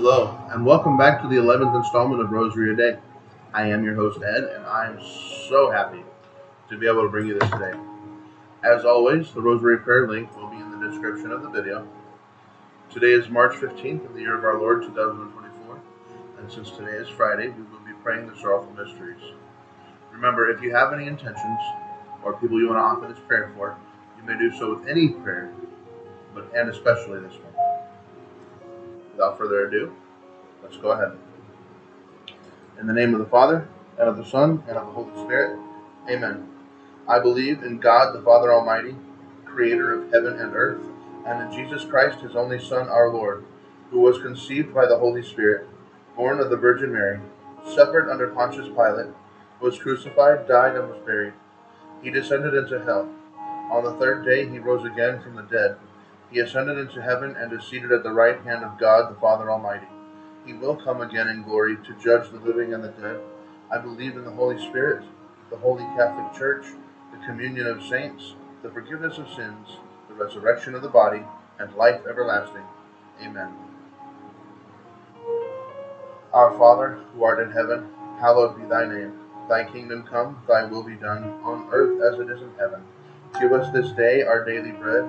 Hello, and welcome back to the 11th installment of Rosary a Day. I am your host, Ed, and I am so happy to be able to bring you this today. As always, the Rosary prayer link will be in the description of the video. Today is March 15th of the year of our Lord, 2024, and since today is Friday, we will be praying the Sorrowful Mysteries. Remember, if you have any intentions or people you want to offer this prayer for, you may do so with any prayer, and especially this one. Without further ado, let's go ahead. In the name of the Father, and of the Son, and of the Holy Spirit, Amen. I believe in God, the Father Almighty, creator of heaven and earth, and in Jesus Christ, his only Son, our Lord, who was conceived by the Holy Spirit, born of the Virgin Mary, suffered under Pontius Pilate, was crucified, died, and was buried. He descended into hell. On the third day, he rose again from the dead. He ascended into heaven and is seated at the right hand of God, the Father Almighty. He will come again in glory to judge the living and the dead. I believe in the Holy Spirit, the Holy Catholic Church, the communion of saints, the forgiveness of sins, the resurrection of the body, and life everlasting. Amen. Our Father, who art in heaven, hallowed be thy name. Thy kingdom come, thy will be done, on earth as it is in heaven. Give us this day our daily bread,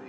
thee.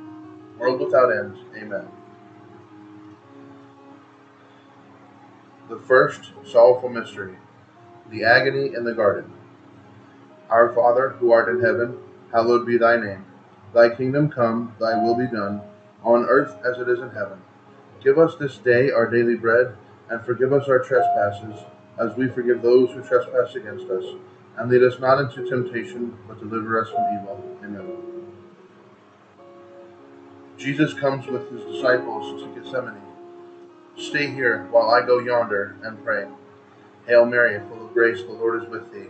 world without end. Amen. The first sorrowful mystery, the agony in the garden. Our Father, who art in heaven, hallowed be thy name. Thy kingdom come, thy will be done, on earth as it is in heaven. Give us this day our daily bread, and forgive us our trespasses, as we forgive those who trespass against us. And lead us not into temptation, but deliver us from evil. Amen. Jesus comes with his disciples to Gethsemane. Stay here while I go yonder and pray. Hail Mary, full of grace, the Lord is with thee.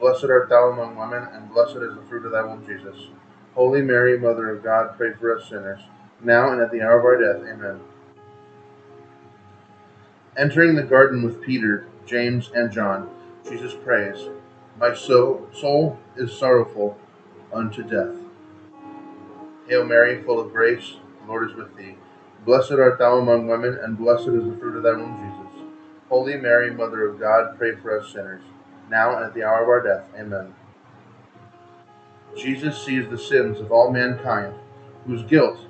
Blessed art thou among women, and blessed is the fruit of thy womb, Jesus. Holy Mary, Mother of God, pray for us sinners, now and at the hour of our death. Amen. Entering the garden with Peter, James, and John, Jesus prays, My soul is sorrowful unto death. Hail Mary, full of grace, the Lord is with thee. Blessed art thou among women, and blessed is the fruit of thy womb, Jesus. Holy Mary, Mother of God, pray for us sinners, now and at the hour of our death. Amen. Jesus sees the sins of all mankind, whose guilt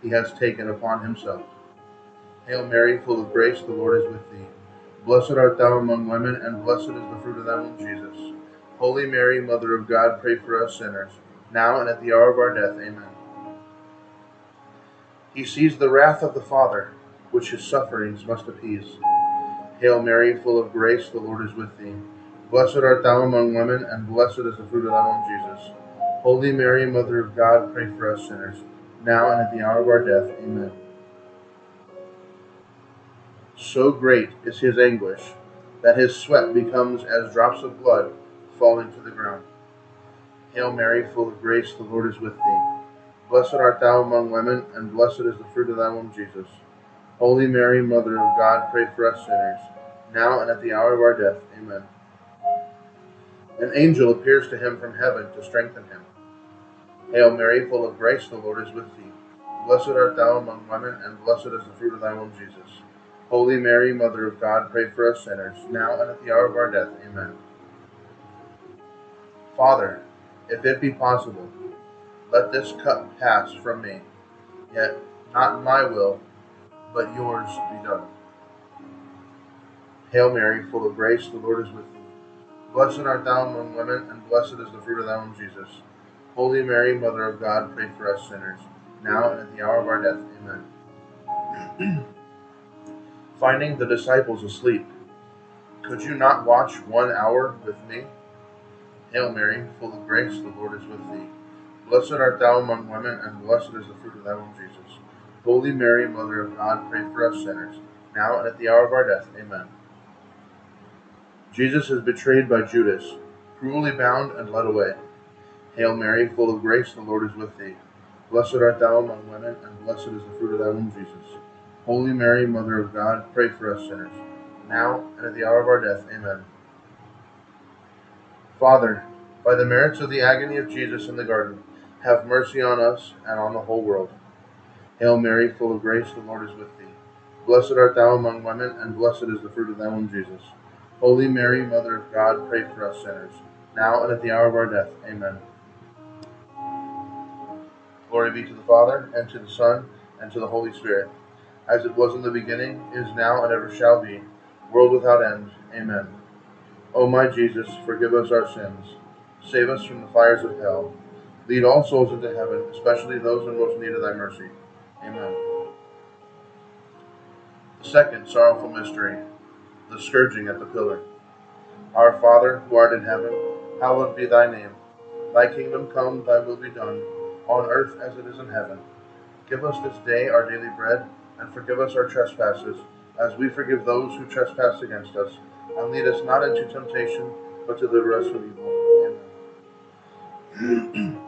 he has taken upon himself. Hail Mary, full of grace, the Lord is with thee. Blessed art thou among women, and blessed is the fruit of thy womb, Jesus. Holy Mary, Mother of God, pray for us sinners, now and at the hour of our death. Amen. He sees the wrath of the Father, which his sufferings must appease. Hail Mary, full of grace, the Lord is with thee. Blessed art thou among women, and blessed is the fruit of thy womb, Jesus. Holy Mary, Mother of God, pray for us sinners, now and at the hour of our death. Amen. So great is his anguish, that his sweat becomes as drops of blood falling to the ground. Hail Mary, full of grace, the Lord is with thee. Blessed art thou among women, and blessed is the fruit of thy womb, Jesus. Holy Mary, Mother of God, pray for us sinners, now and at the hour of our death. Amen. An angel appears to him from heaven to strengthen him. Hail Mary, full of grace, the Lord is with thee. Blessed art thou among women, and blessed is the fruit of thy womb, Jesus. Holy Mary, Mother of God, pray for us sinners, now and at the hour of our death. Amen. Father, if it be possible, let this cup pass from me, yet not my will, but yours be done. Hail Mary, full of grace, the Lord is with thee. Blessed art thou among women, and blessed is the fruit of thy womb, Jesus. Holy Mary, Mother of God, pray for us sinners, now and at the hour of our death. Amen. Finding the disciples asleep. Could you not watch 1 hour with me? Hail Mary, full of grace, the Lord is with thee. Blessed art thou among women, and blessed is the fruit of thy womb, Jesus. Holy Mary, Mother of God, pray for us sinners, now and at the hour of our death. Amen. Jesus is betrayed by Judas, cruelly bound and led away. Hail Mary, full of grace, the Lord is with thee. Blessed art thou among women, and blessed is the fruit of thy womb, Jesus. Holy Mary, Mother of God, pray for us sinners, now and at the hour of our death. Amen. Father, by the merits of the agony of Jesus in the garden, have mercy on us and on the whole world. Hail Mary, full of grace, the Lord is with thee. Blessed art thou among women, and blessed is the fruit of thy womb, Jesus. Holy Mary, Mother of God, pray for us sinners, now and at the hour of our death. Amen. Glory be to the Father, and to the Son, and to the Holy Spirit, as it was in the beginning, is now, and ever shall be, world without end. Amen. O my Jesus, forgive us our sins. Save us from the fires of hell. Lead all souls into heaven, especially those in most need of thy mercy. Amen. The second sorrowful mystery, the scourging at the pillar. Our Father, who art in heaven, hallowed be thy name. Thy kingdom come, thy will be done, on earth as it is in heaven. Give us this day our daily bread, and forgive us our trespasses, as we forgive those who trespass against us. And lead us not into temptation, but deliver us from evil. Amen.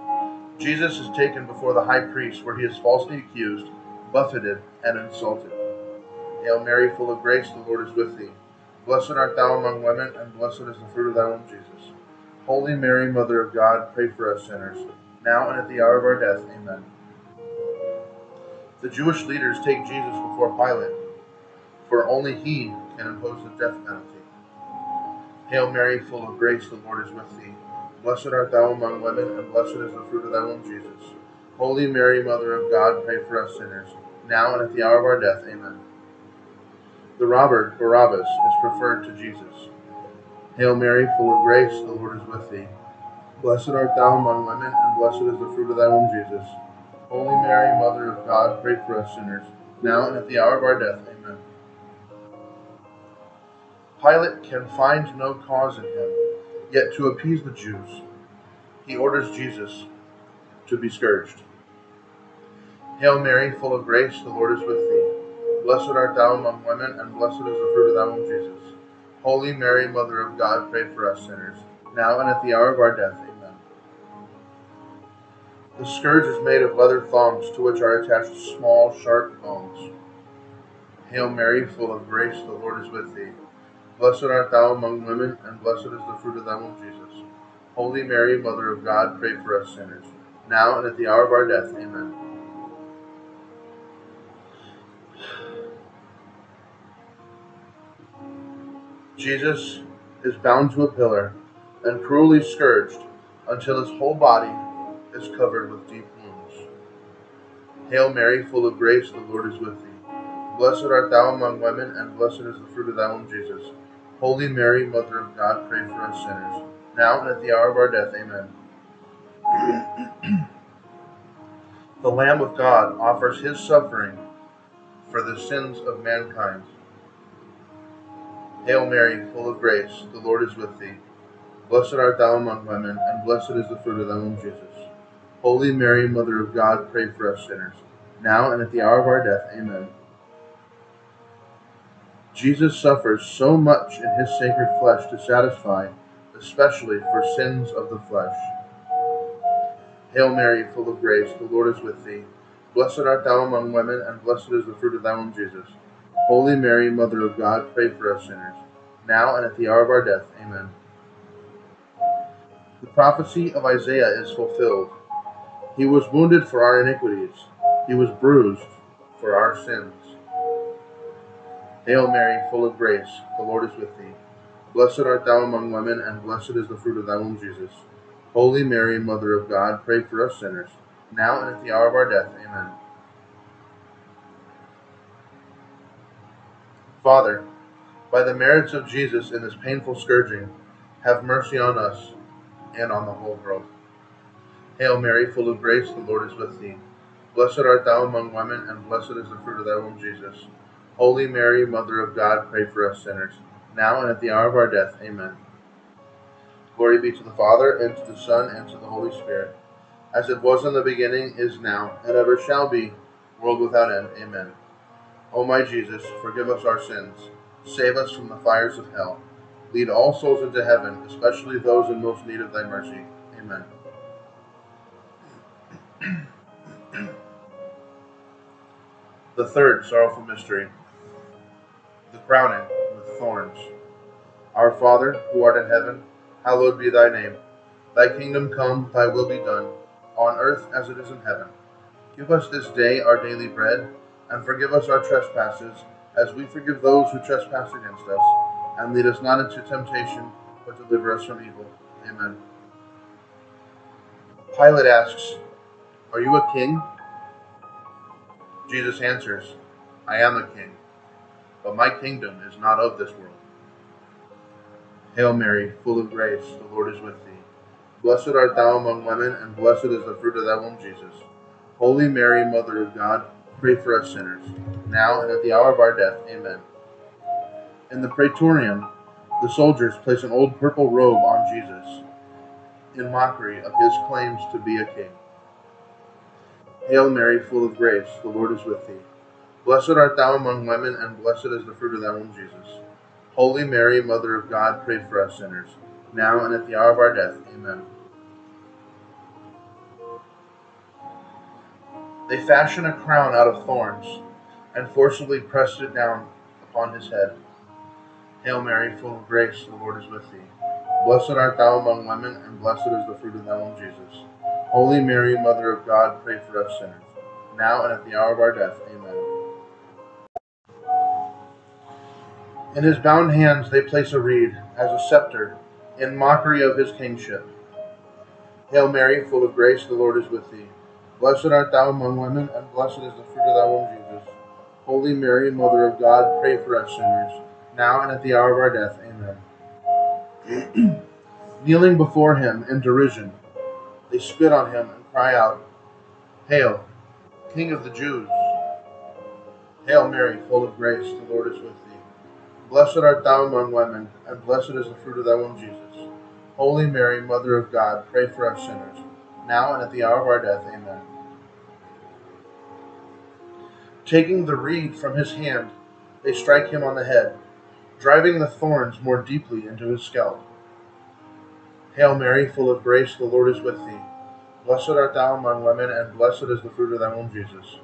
Jesus is taken before the high priest, where he is falsely accused, buffeted, and insulted. Hail Mary, full of grace, the Lord is with thee. Blessed art thou among women, and blessed is the fruit of thy womb, Jesus. Holy Mary, Mother of God, pray for us sinners, now and at the hour of our death. Amen. The Jewish leaders take Jesus before Pilate, for only he can impose the death penalty. Hail Mary, full of grace, the Lord is with thee. Blessed art thou among women, and blessed is the fruit of thy womb, Jesus. Holy Mary, Mother of God, pray for us sinners, now and at the hour of our death. Amen. The robber, Barabbas, is preferred to Jesus. Hail Mary, full of grace, the Lord is with thee. Blessed art thou among women, and blessed is the fruit of thy womb, Jesus. Holy Mary, Mother of God, pray for us sinners, now and at the hour of our death. Amen. Pilate can find no cause in him, yet to appease the Jews, he orders Jesus to be scourged. Hail Mary, full of grace, the Lord is with thee. Blessed art thou among women, and blessed is the fruit of thy womb, Jesus. Holy Mary, Mother of God, pray for us sinners, now and at the hour of our death. Amen. The scourge is made of leather thongs, to which are attached small, sharp thongs. Hail Mary, full of grace, the Lord is with thee. Blessed art thou among women, and blessed is the fruit of thy womb, Jesus. Holy Mary, Mother of God, pray for us sinners, now and at the hour of our death. Amen. Jesus is bound to a pillar and cruelly scourged until his whole body is covered with deep wounds. Hail Mary, full of grace, the Lord is with thee. Blessed art thou among women, and blessed is the fruit of thy womb, Jesus. Holy Mary, Mother of God, pray for us sinners, now and at the hour of our death. Amen. The Lamb of God offers his suffering for the sins of mankind. Hail Mary, full of grace, the Lord is with thee. Blessed art thou among women, and blessed is the fruit of thy womb, Jesus. Holy Mary, Mother of God, pray for us sinners, now and at the hour of our death. Amen. Jesus suffers so much in his sacred flesh to satisfy, especially for sins of the flesh. Hail Mary, full of grace, the Lord is with thee. Blessed art thou among women, and blessed is the fruit of thy womb, Jesus. Holy Mary, Mother of God, pray for us sinners, now and at the hour of our death. Amen. The prophecy of Isaiah is fulfilled. He was wounded for our iniquities. He was bruised for our sins. Hail Mary, full of grace, the Lord is with thee. Blessed art thou among women, and blessed is the fruit of thy womb, Jesus. Holy Mary, Mother of God, pray for us sinners, now and at the hour of our death. Amen. Father, By the merits of Jesus in this painful scourging, have mercy on us and on the whole world. Hail Mary, full of grace, the Lord is with thee. Blessed art thou among women, and blessed is the fruit of thy womb, Jesus. Holy Mary, Mother of God, pray for us sinners, now and at the hour of our death. Amen. Glory be to the Father, and to the Son, and to the Holy Spirit, as it was in the beginning, is now, and ever shall be, world without end. Amen. O my Jesus, forgive us our sins, save us from the fires of hell, lead all souls into heaven, especially those in most need of thy mercy. Amen. The third sorrowful mystery, the crowning with thorns. Our Father, who art in heaven, hallowed be thy name. Thy kingdom come, thy will be done, on earth as it is in heaven. Give us this day our daily bread, and forgive us our trespasses, as we forgive those who trespass against us. And lead us not into temptation, but deliver us from evil. Amen. Pilate asks, "Are you a king?" Jesus answers, "I am a king, but my kingdom is not of this world." Hail Mary, full of grace, the Lord is with thee. Blessed art thou among women, and blessed is the fruit of thy womb, Jesus. Holy Mary, Mother of God, pray for us sinners, now and at the hour of our death. Amen. In the Praetorium, the soldiers place an old purple robe on Jesus, in mockery of his claims to be a king. Hail Mary, full of grace, the Lord is with thee. Blessed art thou among women, and blessed is the fruit of thy womb, Jesus. Holy Mary, Mother of God, pray for us sinners, now and at the hour of our death. Amen. They fashioned a crown out of thorns, and forcibly pressed it down upon his head. Hail Mary, full of grace, the Lord is with thee. Blessed art thou among women, and blessed is the fruit of thy womb, Jesus. Holy Mary, Mother of God, pray for us sinners, now and at the hour of our death. Amen. In his bound hands they place a reed, as a scepter, in mockery of his kingship. Hail Mary, full of grace, the Lord is with thee. Blessed art thou among women, and blessed is the fruit of thy womb, Jesus. Holy Mary, Mother of God, pray for us sinners, now and at the hour of our death. Amen. Kneeling before him in derision, they spit on him and cry out, "Hail, King of the Jews!" Hail Mary, full of grace, the Lord is with thee. Blessed art thou among women, and blessed is the fruit of thy womb, Jesus. Holy Mary, Mother of God, pray for us sinners, now and at the hour of our death. Amen. Taking the reed from his hand, they strike him on the head, driving the thorns more deeply into his scalp. Hail Mary, full of grace, the Lord is with thee. Blessed art thou among women, and blessed is the fruit of thy womb, Jesus.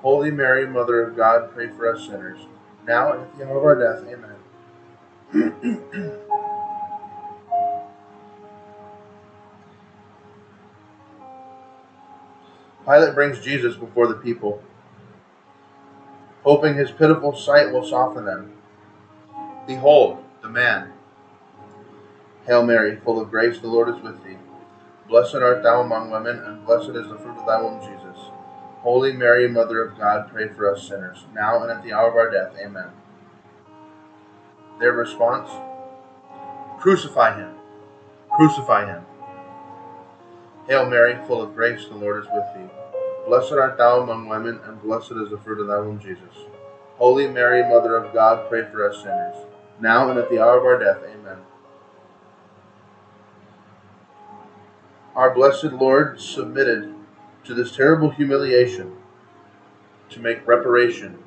Holy Mary, Mother of God, pray for us sinners, now and at the hour of our death. Amen. Pilate brings Jesus before the people, hoping his pitiful sight will soften them. "Behold, the man." Hail Mary, full of grace, the Lord is with thee. Blessed art thou among women, and blessed is the fruit of thy womb, Jesus. Holy Mary, Mother of God, pray for us sinners, now and at the hour of our death. Amen. Their response: "Crucify him! Crucify him!" Hail Mary, full of grace, the Lord is with thee. Blessed art thou among women, and blessed is the fruit of thy womb, Jesus. Holy Mary, Mother of God, pray for us sinners, now and at the hour of our death. Amen. Our blessed Lord submitted to this terrible humiliation to make reparation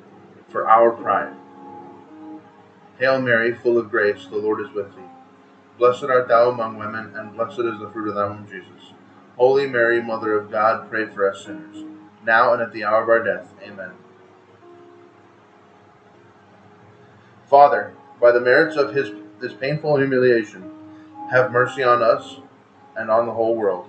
for our crime. Hail Mary, full of grace, the Lord is with thee. Blessed art thou among women, and blessed is the fruit of thy womb, Jesus. Holy Mary, Mother of God, pray for us sinners, now and at the hour of our death. Amen. Father, by the merits of this painful humiliation, have mercy on us and on the whole world.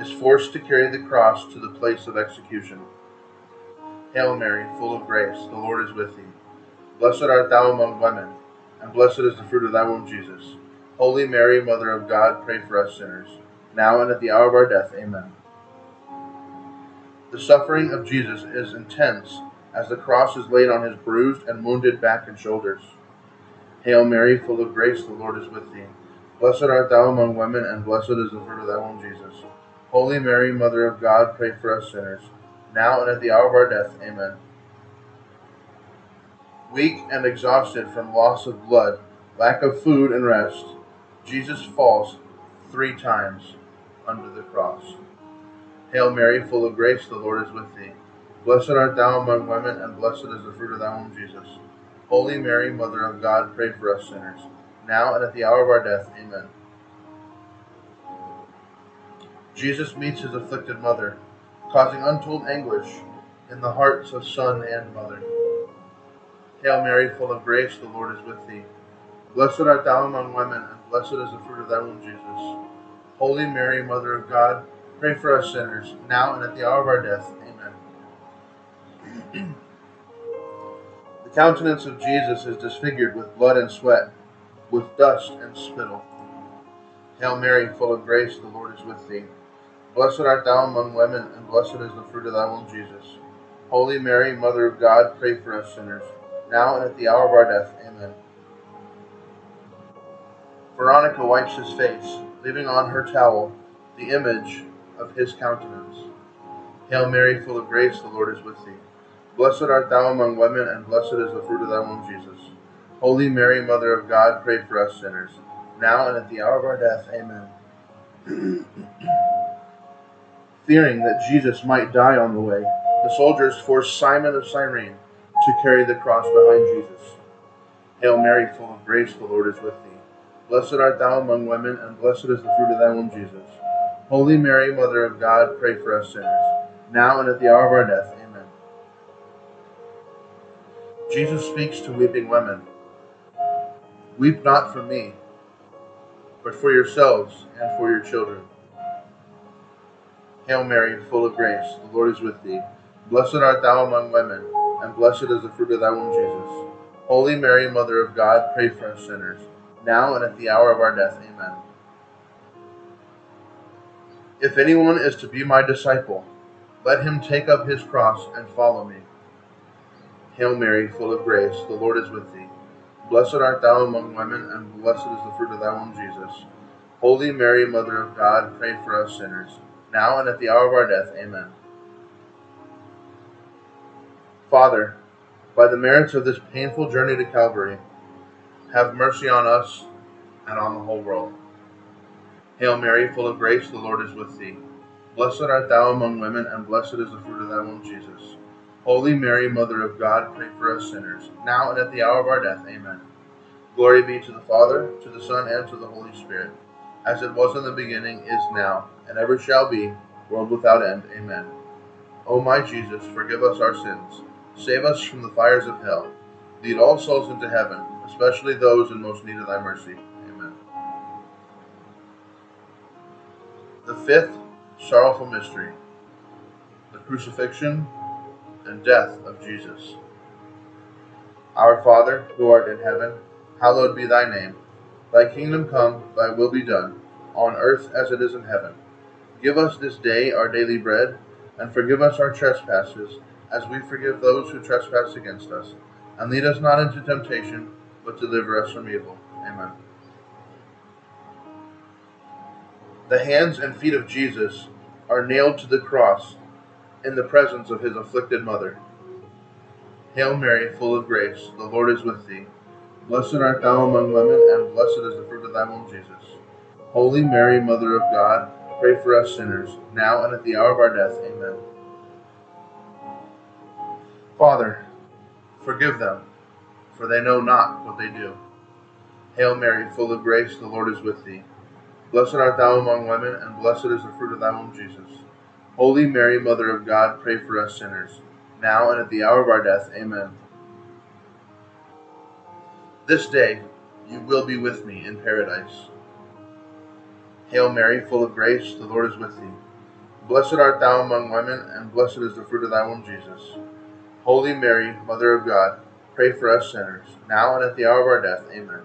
is forced to carry the cross to the place of execution. Hail Mary, full of grace, the Lord is with thee. Blessed art thou among women, and blessed is the fruit of thy womb, Jesus. Holy Mary, Mother of God, pray for us sinners, now and at the hour of our death. Amen. The suffering of Jesus is intense as the cross is laid on his bruised and wounded back and shoulders. Hail Mary, full of grace, the Lord is with thee. Blessed art thou among women, and blessed is the fruit of thy womb, Jesus. Holy Mary, Mother of God, pray for us sinners, now and at the hour of our death. Amen. Weak and exhausted from loss of blood, lack of food and rest, Jesus falls 3 times under the cross. Hail Mary, full of grace, the Lord is with thee. Blessed art thou among women, and blessed is the fruit of thy womb, Jesus. Holy Mary, Mother of God, pray for us sinners, now and at the hour of our death. Amen. Jesus meets his afflicted mother, causing untold anguish in the hearts of son and mother. Hail Mary, full of grace, the Lord is with thee. Blessed art thou among women, and blessed is the fruit of thy womb, Jesus. Holy Mary, Mother of God, pray for us sinners, now and at the hour of our death. Amen. The countenance of Jesus is disfigured with blood and sweat, with dust and spittle. Hail Mary, full of grace, the Lord is with thee. Blessed art thou among women, and blessed is the fruit of thy womb, Jesus. Holy Mary, Mother of God, pray for us sinners, now and at the hour of our death. Amen. Veronica wipes his face, leaving on her towel the image of his countenance. Hail Mary, full of grace, the Lord is with thee. Blessed art thou among women, and blessed is the fruit of thy womb, Jesus. Holy Mary, Mother of God, pray for us sinners, now and at the hour of our death. Amen. Fearing that Jesus might die on the way, the soldiers forced Simon of Cyrene to carry the cross behind Jesus. Hail Mary, full of grace, the Lord is with thee. Blessed art thou among women, and blessed is the fruit of thy womb, Jesus. Holy Mary, Mother of God, pray for us sinners, now and at the hour of our death. Amen. Jesus speaks to weeping women. Weep not for me, but for yourselves and for your children. Hail Mary, full of grace, the Lord is with thee. Blessed art thou among women, and blessed is the fruit of thy womb, Jesus. Holy Mary, Mother of God, pray for us sinners, now and at the hour of our death. Amen. If anyone is to be my disciple, let him take up his cross and follow me. Hail Mary, full of grace, the Lord is with thee. Blessed art thou among women, and blessed is the fruit of thy womb, Jesus. Holy Mary, Mother of God, pray for us sinners, now and at the hour of our death. Amen. Father, by the merits of this painful journey to Calvary, have mercy on us and on the whole world. Hail Mary, full of grace, the Lord is with thee. Blessed art thou among women, and blessed is the fruit of thy womb, Jesus. Holy Mary, Mother of God, pray for us sinners, now and at the hour of our death. Amen. Glory be to the Father, to the Son, and to the Holy Spirit, as it was in the beginning, is now, and ever shall be, world without end. Amen. O my Jesus, forgive us our sins. Save us from the fires of hell. Lead all souls into heaven, especially those in most need of thy mercy. Amen. The fifth sorrowful mystery, the crucifixion and death of Jesus. Our Father, who art in heaven, hallowed be thy name. Thy kingdom come, thy will be done, on earth as it is in heaven. Give us this day our daily bread, and forgive us our trespasses, as we forgive those who trespass against us. And lead us not into temptation, but deliver us from evil. Amen. The hands and feet of Jesus are nailed to the cross in the presence of his afflicted mother. Hail Mary, full of grace, the Lord is with thee. Blessed art thou among women, and blessed is the fruit of thy womb, Jesus. Holy Mary, Mother of God, pray for us sinners, now and at the hour of our death. Amen. Father, forgive them, for they know not what they do. Hail Mary, full of grace, the Lord is with thee. Blessed art thou among women, and blessed is the fruit of thy womb, Jesus. Holy Mary, Mother of God, pray for us sinners, now and at the hour of our death. Amen. This day you will be with me in paradise. Hail Mary, full of grace, the Lord is with thee. Blessed art thou among women, and blessed is the fruit of thy womb, Jesus. Holy Mary, Mother of God, pray for us sinners, now and at the hour of our death. Amen.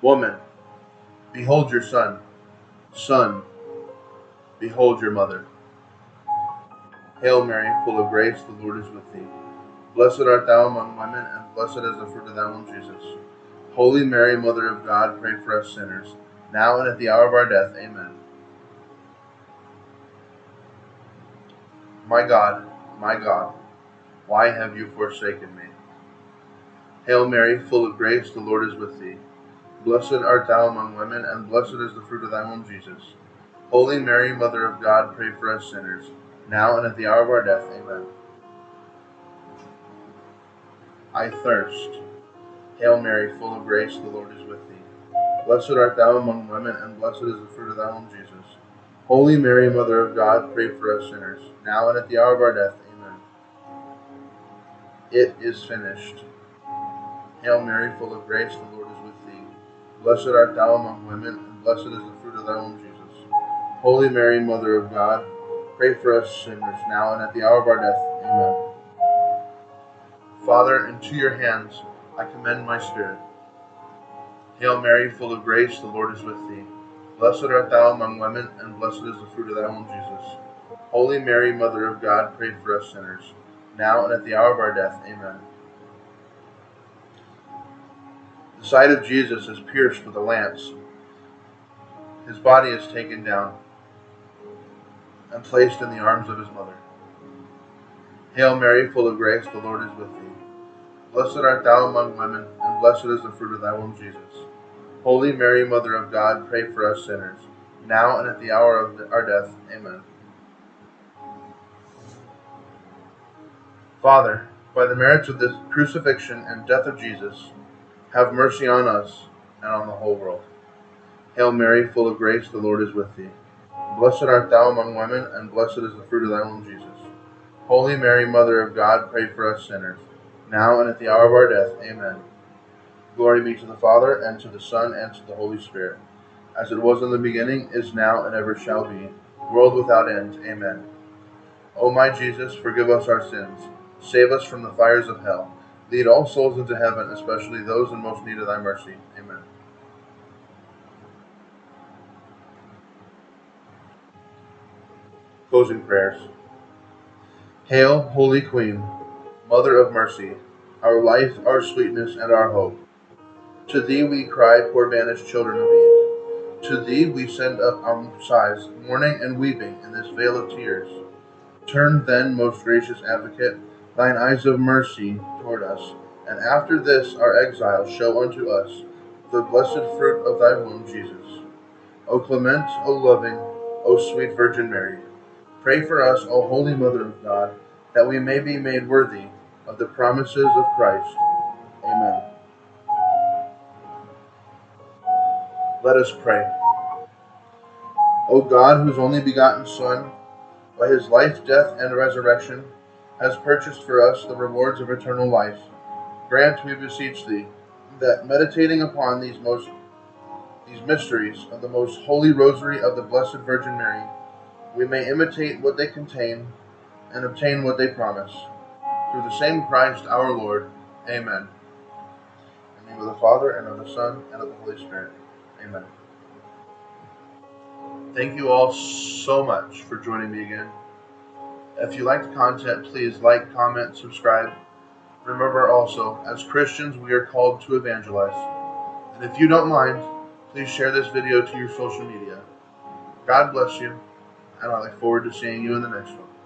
Woman, behold your son. Son, behold your mother. Hail Mary, full of grace, the Lord is with thee. Blessed art thou among women, and blessed is the fruit of thy womb, Jesus. Holy Mary, Mother of God, pray for us sinners, now and at the hour of our death. Amen. My God, why have you forsaken me? Hail Mary, full of grace, the Lord is with thee. Blessed art thou among women, and blessed is the fruit of thy womb, Jesus. Holy Mary, Mother of God, pray for us sinners, now and at the hour of our death. Amen. I thirst. Hail Mary, full of grace, the Lord is with thee. Blessed art thou among women, and blessed is the fruit of thy womb, Jesus. Holy Mary, Mother of God, pray for us sinners, now and at the hour of our death. Amen. It is finished. Hail Mary, full of grace, the Lord is with thee. Blessed art thou among women, and blessed is the fruit of thy womb, Jesus. Holy Mary, Mother of God, pray for us sinners, now and at the hour of our death. Amen. Father, into your hands I commend my spirit. Hail Mary, full of grace, the Lord is with thee. Blessed art thou among women, and blessed is the fruit of thy womb, Jesus. Holy Mary, Mother of God, pray for us sinners, now and at the hour of our death. Amen. The side of Jesus is pierced with a lance. His body is taken down and placed in the arms of his mother. Hail Mary, full of grace, the Lord is with thee. Blessed art thou among women, and blessed is the fruit of thy womb, Jesus. Holy Mary, Mother of God, pray for us sinners, now and at the hour of our death. Amen. Father, by the merits of this crucifixion and death of Jesus, have mercy on us and on the whole world. Hail Mary, full of grace, the Lord is with thee. Blessed art thou among women, and blessed is the fruit of thy womb, Jesus. Holy Mary, Mother of God, pray for us sinners, now and at the hour of our death. Amen. Glory be to the Father, and to the Son, and to the Holy Spirit, as it was in the beginning, is now, and ever shall be, world without end. Amen. O my Jesus, forgive us our sins, save us from the fires of hell, lead all souls into heaven, especially those in most need of thy mercy. Amen. Closing prayers. Hail, Holy Queen, Mother of mercy, our life, our sweetness, and our hope. To thee we cry, poor banished children of Eve. To thee we send up our sighs, mourning and weeping in this vale of tears. Turn then, most gracious advocate, thine eyes of mercy toward us, and after this our exile show unto us the blessed fruit of thy womb, Jesus. O clement, O loving, O sweet Virgin Mary, pray for us, O Holy Mother of God, that we may be made worthy of the promises of Christ. Amen. Let us pray. O God, whose only begotten Son, by his life, death, and resurrection, has purchased for us the rewards of eternal life, grant, we beseech thee, that meditating upon these mysteries of the most holy Rosary of the Blessed Virgin Mary, we may imitate what they contain and obtain what they promise. Through the same Christ our Lord. Amen. In the name of the Father, and of the Son, and of the Holy Spirit. Amen. Thank you all so much for joining me again. If you like the content, please like, comment, subscribe. Remember also, as Christians, we are called to evangelize. And if you don't mind, please share this video to your social media. God bless you. and I look forward to seeing you in the next one.